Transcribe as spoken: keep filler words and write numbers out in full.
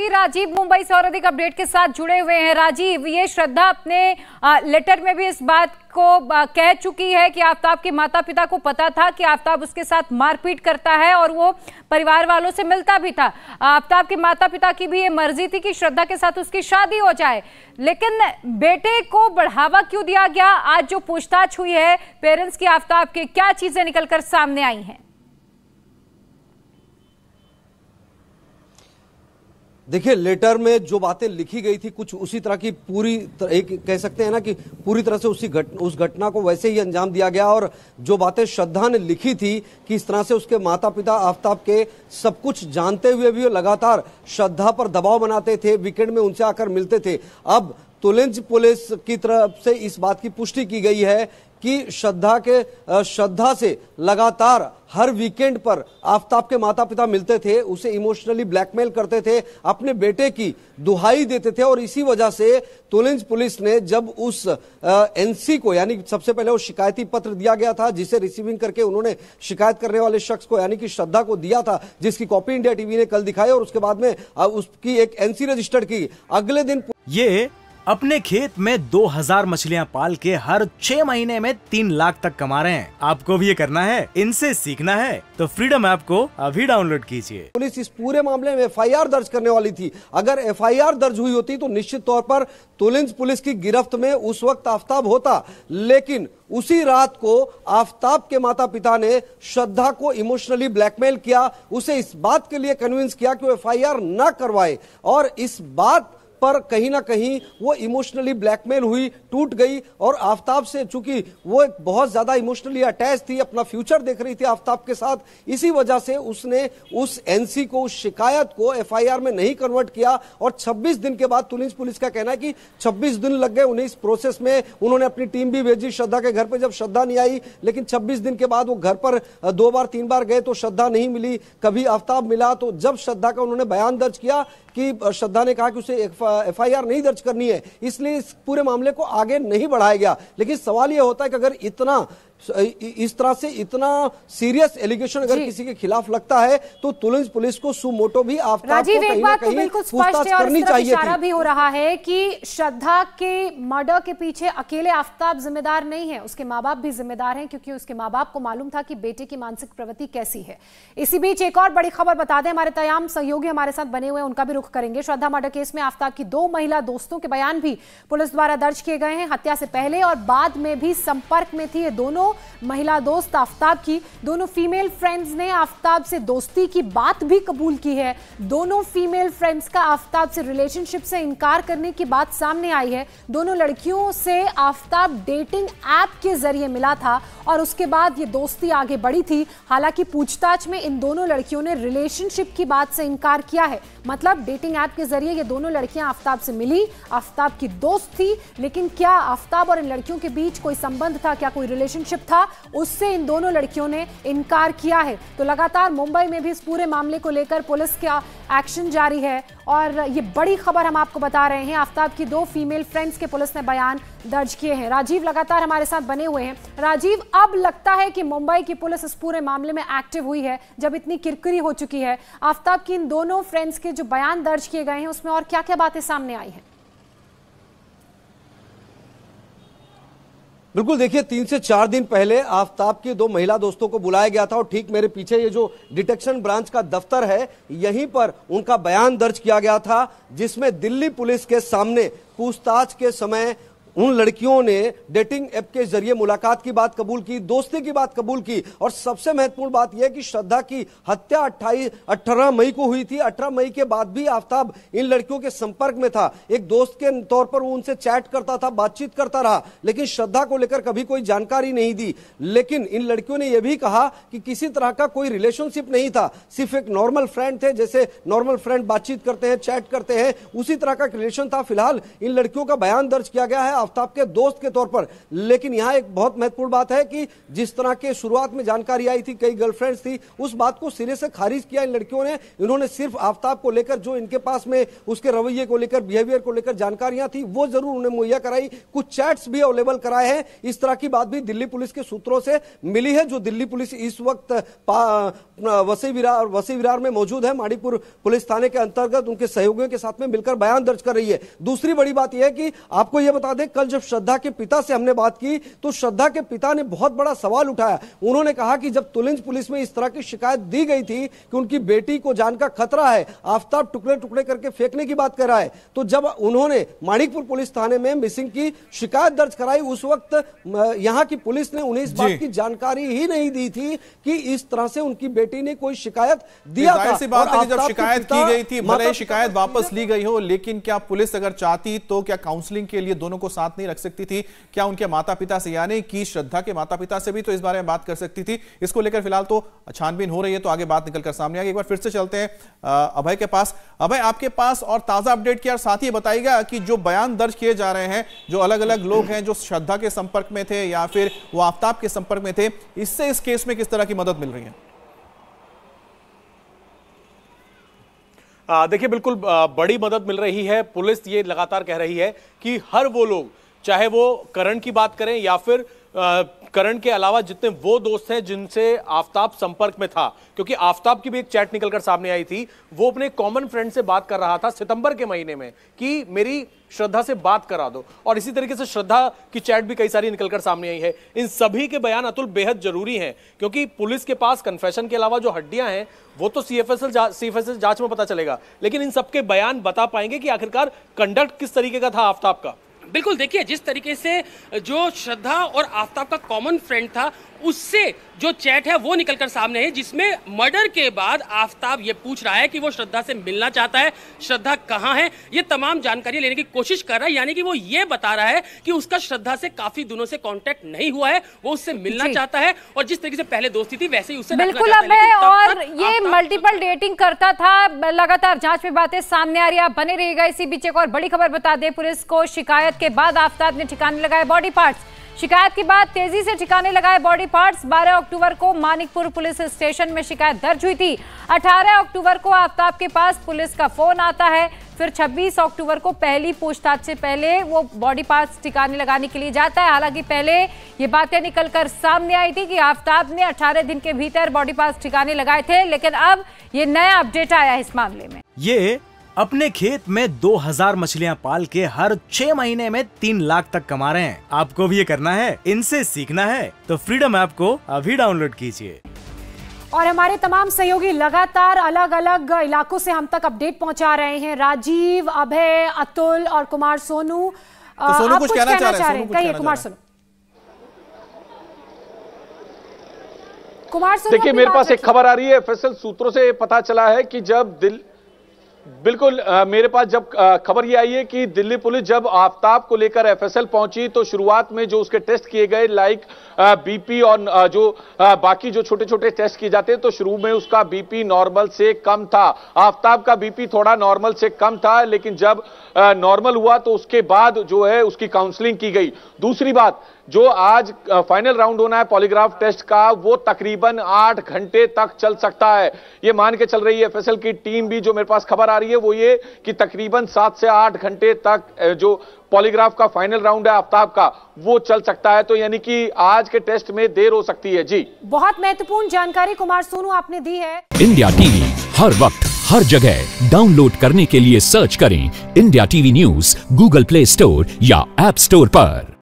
सहयोगी राजीव मुंबई से और अधिक अपडेट के साथ जुड़े हुए हैं। राजीव, ये श्रद्धा अपने लेटर में भी इस बात को कह चुकी है कि आफताब के माता पिता को पता था कि आफताब उसके साथ मारपीट करता है और वो परिवार वालों से मिलता भी था। आफताब के माता पिता की भी ये मर्जी थी कि श्रद्धा के साथ उसकी शादी हो जाए, लेकिन बेटे को बढ़ावा क्यों दिया गया? आज जो पूछताछ हुई है पेरेंट्स की, आफताब के क्या चीजें निकलकर सामने आई हैं? देखिए, लेटर में जो बातें लिखी गई थी कुछ उसी तरह की पूरी तरह, एक कह सकते हैं ना कि पूरी तरह से उसी घट उस घटना को वैसे ही अंजाम दिया गया। और जो बातें श्रद्धा ने लिखी थी कि इस तरह से उसके माता पिता आफताब के सब कुछ जानते हुए भी लगातार श्रद्धा पर दबाव बनाते थे, वीकेंड में उनसे आकर मिलते थे। अब तुलिंज पुलिस की तरफ से इस बात की पुष्टि की गई है कि श्रद्धा के श्रद्धा से लगातार हर वीकेंड पर आफताब के माता पिता मिलते थे, उसे इमोशनली ब्लैकमेल करते थे, अपने बेटे की दुहाई देते थे। और इसी वजह से तुलिंज पुलिस ने जब उस एनसी को, यानी सबसे पहले वो शिकायती पत्र दिया गया था जिसे रिसीविंग करके उन्होंने शिकायत करने वाले शख्स को, यानी कि श्रद्धा को दिया था, जिसकी कॉपी इंडिया टीवी ने कल दिखाई और उसके बाद में उसकी एक एनसी रजिस्टर्ड की। अगले दिन ये अपने खेत में दो हज़ार मछलियां पाल के हर छह महीने में तीन लाख तक कमा रहे हैं। आपको भी ये करना है, इनसे सीखना है तो फ्रीडम ऐप को अभी डाउनलोड कीजिए। पुलिस इस पूरे मामले में एफ आई आर दर्ज करने वाली थी। अगर एफ आई आर दर्ज हुई होती तो निश्चित तौर पर तुलिंज पुलिस की गिरफ्त में उस वक्त आफताब होता, लेकिन उसी रात को आफताब के माता पिता ने श्रद्धा को इमोशनली ब्लैकमेल किया, उसे इस बात के लिए कन्विंस किया कि वो एफ आई आर न करवाए। और इस बात पर कहीं ना कहीं वो इमोशनली ब्लैकमेल हुई, टूट गई। और आफताब से चूंकि वो एक बहुत ज्यादा इमोशनली अटैच थी, अपना फ्यूचर देख रही थी आफताब के साथ, इसी वजह से उसने उस एनसी को, उस शिकायत को एफ आई आर में नहीं कन्वर्ट किया। और छब्बीस दिन के बाद तुलिंज पुलिस का कहना है कि छब्बीस दिन लग गए उन्हें इस प्रोसेस में। उन्होंने अपनी टीम भी भेजी श्रद्धा के घर पर, जब श्रद्धा नहीं आई, लेकिन छब्बीस दिन के बाद वो घर पर दो बार तीन बार गए तो श्रद्धा नहीं मिली, कभी आफताब मिला। तो जब श्रद्धा का उन्होंने बयान दर्ज किया कि श्रद्धा ने कहा कि उसे एफ आई आर नहीं दर्ज करनी है, इसलिए इस पूरे मामले को आगे नहीं बढ़ाया गया। लेकिन सवाल यह होता है कि अगर इतना इस तरह से इतना सीरियस एलिगेशन अगर किसी के खिलाफ लगता है तो तुलिंज पुलिस को सुमोटो भी आफताब को कहीं ना कहीं पूछताछ करनी चाहिए। इशारा भी हो रहा है कि श्रद्धा के मर्डर के पीछे अकेले आफताब जिम्मेदार नहीं है, उसके माँ बाप भी जिम्मेदार हैं, क्योंकि उसके माँ बाप को मालूम था कि बेटे की मानसिक प्रवृत्ति कैसी है। इसी बीच एक और बड़ी खबर बता दें, हमारे तमाम सहयोगी हमारे साथ बने हुए, उनका भी रुख करेंगे। श्रद्धा मर्डर केस में आफताब की दो महिला दोस्तों के बयान भी पुलिस द्वारा दर्ज किए गए हैं। हत्या से पहले और बाद में भी संपर्क में थी ये दोनों महिला दोस्त आफताब की। दोनों फीमेल फ्रेंड्स ने आफताब से दोस्ती की बात भी कबूल की है। दोनों फीमेल फ्रेंड्स का आफताब से रिलेशनशिप से इनकार करने की बात सामने आई है। दोनों लड़कियों से आफताब डेटिंग ऐप के जरिए मिला था और उसके बाद ये दोस्ती आगे बढ़ी थी। हालांकि पूछताछ में इन दोनों लड़कियों ने रिलेशनशिप की बात से इनकार किया है, मतलब डेटिंग ऐप के जरिए ये दोनों लड़कियां आफताब से मिली, आफताब की दोस्त थी, लेकिन क्या आफताब और इन लड़कियों के बीच कोई संबंध था, क्या कोई रिलेशनशिप था, उससे इन दोनों लड़कियों ने इनकार किया है। तो लगातार मुंबई में भी इस पूरे मामले को लेकर पुलिस का एक्शन जारी है और ये बड़ी खबर हम आपको बता रहे हैं। आफताब की दो फीमेल फ्रेंड्स के पुलिस ने बयान दर्ज किए हैं। राजीव लगातार हमारे साथ बने हुए हैं। राजीव, अब लगता है कि मुंबई की पुलिस इस पूरे मामले में एक्टिव हुई है, जब इतनी किरकिरी हो चुकी है। आफताब की इन दोनों फ्रेंड्स के जो बयान दर्ज किए गए हैं उसमें और क्या क्या बातें सामने आई हैं? बिल्कुल, देखिए, तीन से चार दिन पहले आफताब की दो महिला दोस्तों को बुलाया गया था और ठीक मेरे पीछे ये जो डिटेक्शन ब्रांच का दफ्तर है यहीं पर उनका बयान दर्ज किया गया था, जिसमें दिल्ली पुलिस के सामने पूछताछ के समय उन लड़कियों ने डेटिंग ऐप के जरिए मुलाकात की बात कबूल की, दोस्ती की बात कबूल की। और सबसे महत्वपूर्ण बात यह कि श्रद्धा की हत्या अट्ठाईस अठारह मई को हुई थी। अठारह मई के बाद भी आफताब इन लड़कियों के संपर्क में था, एक दोस्त के तौर पर वो उनसे चैट करता था, बातचीत करता रहा, लेकिन श्रद्धा को लेकर कभी कोई जानकारी नहीं दी। लेकिन इन लड़कियों ने यह भी कहा कि किसी तरह का कोई रिलेशनशिप नहीं था, सिर्फ एक नॉर्मल फ्रेंड थे, जैसे नॉर्मल फ्रेंड बातचीत करते हैं, चैट करते हैं, उसी तरह का रिलेशन था। फिलहाल इन लड़कियों का बयान दर्ज किया गया है। आफताब के दोस्त के तौर पर। लेकिन यहाँ एक बहुत महत्वपूर्ण बात है कि जिस तरह के शुरुआत में जानकारी आई थी, कई गर्लफ्रेंड्स थी, उस बात को सिरे से खारिज किया इन लड़कियों ने। इन्होंने सिर्फ आफताब को लेकर, जो इनके पास में उसके रवैये को लेकर, बिहेवियर को लेकर जानकारियां थी, वो जरूर उन्हें मुहैया कराई, कुछ चैट्स भी अवेलेबल कराए हैं। इस तरह की बात भी दिल्ली पुलिस के सूत्रों से मिली है, जो दिल्ली पुलिस इस वक्त वसी विरार वसी विरार में मौजूद है, माणीपुर पुलिस थाने के अंतर्गत, उनके सहयोगियों के साथ में मिलकर बयान दर्ज कर रही है। दूसरी बड़ी बात यह है कि आपको यह बता दें, कल जब श्रद्धा के पिता से हमने बात की तो श्रद्धा के पिता ने बहुत बड़ा सवाल उठाया। उन्होंने कहा कि जब तुलिंज पुलिस में इस तरह की शिकायत दी गई थी कि उनकी बेटी को जान का खतरा है, आफताब टुकड़े टुकड़े करके फेंकने की बात कर रहा है, तो जब उन्होंने माणिकपुर पुलिस थाने में मिसिंग की शिकायत दर्ज कराई, उस वक्त यहां की पुलिस ने उन्हें इस बात की जानकारी ही नहीं दी थी कि इस तरह से उनकी बेटी ने कोई शिकायत दिया था। सी बात है कि जब शिकायत की गई थी, भले शिकायत वापस ली गई हो, लेकिन क्या पुलिस अगर चाहती तो क्या काउंसलिंग के लिए दोनों को साथ नहीं रख सकती थी? क्या उनके माता पिता से, यानी कि श्रद्धा के माता पिता से भी तो इस बारे में बात कर सकती थी? इसको लेकर फिलहाल तो छानबीन हो रही है, तो आगे बात निकलकर सामने आएगी। एक बार फिर से चलते हैं अभय के पास। अभय, आपके पास और ताजा अपडेट क्या, और साथ ही बताइएगा कि जो बयान दर्ज किए जा रहे हैं, जो अलग अलग लोग हैं जो श्रद्धा के संपर्क में थे या फिर वो आफताब के संपर्क में थे, इससे इस केस में किस तरह की मदद मिल रही है? देखिए, बिल्कुल बड़ी मदद मिल रही है। पुलिस ये लगातार कह रही है कि हर वो लोग, चाहे वो करण की बात करें या फिर करण के अलावा जितने वो दोस्त हैं जिनसे आफताब संपर्क में था, क्योंकि आफताब की भी एक चैट निकलकर सामने आई थी, वो अपने कॉमन फ्रेंड से बात कर रहा था सितंबर के महीने में कि मेरी श्रद्धा से बात करा दो, और इसी तरीके से श्रद्धा की चैट भी कई सारी निकलकर सामने आई है। इन सभी के बयान, अतुल, बेहद जरूरी हैं, क्योंकि पुलिस के पास कन्फेशन के अलावा जो हड्डियां हैं वो तो C F S L C F S L जांच में पता चलेगा, लेकिन इन सबके बयान बता पाएंगे कि आखिरकार कंडक्ट किस तरीके का था आफताब का। बिल्कुल, देखिए, जिस तरीके से जो श्रद्धा और आफताब का कॉमन फ्रेंड था, उससे जो चैट है वो निकलकर सामने है, जिसमें मर्डर के बाद आफताब ये पूछ रहा है कि वो श्रद्धा से मिलना चाहता है, श्रद्धा कहाँ है, ये तमाम जानकारी लेने की कोशिश कर रहा है। यानी कि वो ये बता रहा है कि उसका श्रद्धा से काफी दिनों से कांटेक्ट नहीं हुआ है, वो उससे मिलना चाहता है, और जिस तरीके से पहले दोस्ती थी वैसे ही उससे। बिल्कुल, और ये मल्टीपल डेटिंग करता था। लगातार जांच में बातें सामने आ रही है, आप बने रहिएगा इसी बीच। एक और बड़ी खबर बता दें, पुलिस को शिकायत के बाद आफताब ने ठिकाने लगाए बॉडी पार्ट्स। शिकायत के बाद तेजी से ठिकाने लगाए बॉडी पार्ट्स। बारह अक्टूबर को माणिकपुर पुलिस स्टेशन में शिकायत दर्ज हुई थी। अठारह अक्टूबर को आफताब के पास पुलिस का फोन आता है, फिर छब्बीस अक्टूबर को पहली पूछताछ से पहले वो बॉडी पार्ट्स ठिकाने लगाने के लिए जाता है। हालांकि पहले ये बातें निकलकर सामने आई थी कि आफताब ने अठारह दिन के भीतर बॉडी पार्ट्स ठिकाने लगाए थे, लेकिन अब ये नया अपडेट आया है इस मामले में। ये अपने खेत में दो हज़ार मछलियां पाल के हर छह महीने में तीन लाख तक कमा रहे हैं। आपको भी ये करना है, इनसे सीखना है, तो फ्रीडम ऐप को अभी डाउनलोड कीजिए। और हमारे तमाम सहयोगी लगातार अलग अलग इलाकों से हम तक अपडेट पहुंचा रहे हैं। राजीव, अभय, अतुल और कुमार सोनू, तो सोनू आप कुछ कहना चाह रहे हैं? कहिए कुमार सोनू। कुमार सोनू, देखिए, मेरे पास एक खबर आ रही है, एफएसएल सूत्रों से पता चला है कि जब दिल बिल्कुल आ, मेरे पास जब खबर ये आई है कि दिल्ली पुलिस जब आफताब को लेकर एफएसएल पहुंची तो शुरुआत में जो उसके टेस्ट किए गए, लाइक बीपी और आ, जो आ, बाकी जो छोटे छोटे टेस्ट किए जाते हैं, तो शुरू में उसका बीपी नॉर्मल से कम था। आफताब का बीपी थोड़ा नॉर्मल से कम था, लेकिन जब नॉर्मल हुआ तो उसके बाद जो है उसकी काउंसलिंग की गई। दूसरी बात, जो आज फाइनल राउंड होना है पॉलीग्राफ टेस्ट का, वो तकरीबन आठ घंटे तक चल सकता है, ये मान के चल रही है एफएसएल की टीम भी। जो मेरे पास खबर आ रही है वो ये कि तकरीबन सात से आठ घंटे तक जो पॉलीग्राफ का फाइनल राउंड है आफताब का, वो चल सकता है, तो यानी कि आज के टेस्ट में देर हो सकती है। जी, बहुत महत्वपूर्ण जानकारी कुमार सोनू आपने दी है। इंडिया टीवी हर वक्त हर जगह डाउनलोड करने के लिए सर्च करें India TV news Google play store या ऐप स्टोर पर।